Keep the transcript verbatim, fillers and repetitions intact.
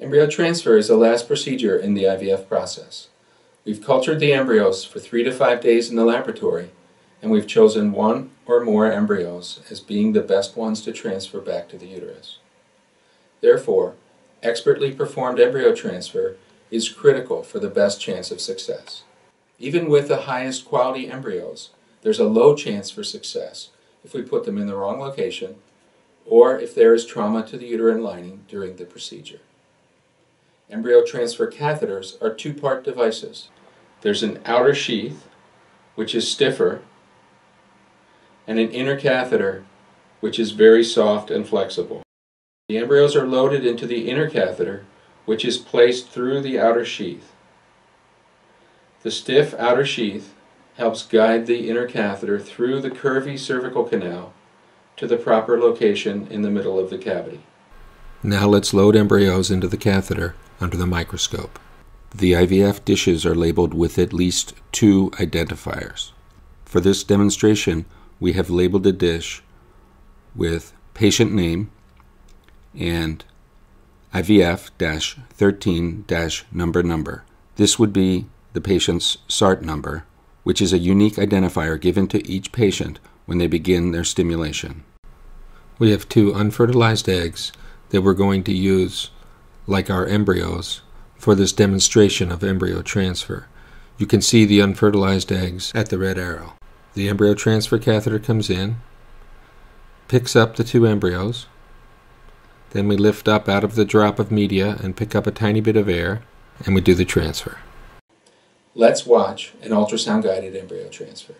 Embryo transfer is the last procedure in the I V F process. We've cultured the embryos for three to five days in the laboratory, and we've chosen one or more embryos as being the best ones to transfer back to the uterus. Therefore, expertly performed embryo transfer is critical for the best chance of success. Even with the highest quality embryos, there's a low chance for success if we put them in the wrong location or if there is trauma to the uterine lining during the procedure. Embryo transfer catheters are two-part devices. There's an outer sheath, which is stiffer, and an inner catheter, which is very soft and flexible. The embryos are loaded into the inner catheter, which is placed through the outer sheath. The stiff outer sheath helps guide the inner catheter through the curvy cervical canal to the proper location in the middle of the cavity. Now let's load embryos into the catheter under the microscope. The I V F dishes are labeled with at least two identifiers. For this demonstration, we have labeled a dish with patient name and I V F thirteen number number. This would be the patient's SART number, which is a unique identifier given to each patient when they begin their stimulation. We have two unfertilized eggs that we're going to use, like our embryos, for this demonstration of embryo transfer. You can see the unfertilized eggs at the red arrow. The embryo transfer catheter comes in, picks up the two embryos, then we lift up out of the drop of media and pick up a tiny bit of air, and we do the transfer. Let's watch an ultrasound-guided embryo transfer.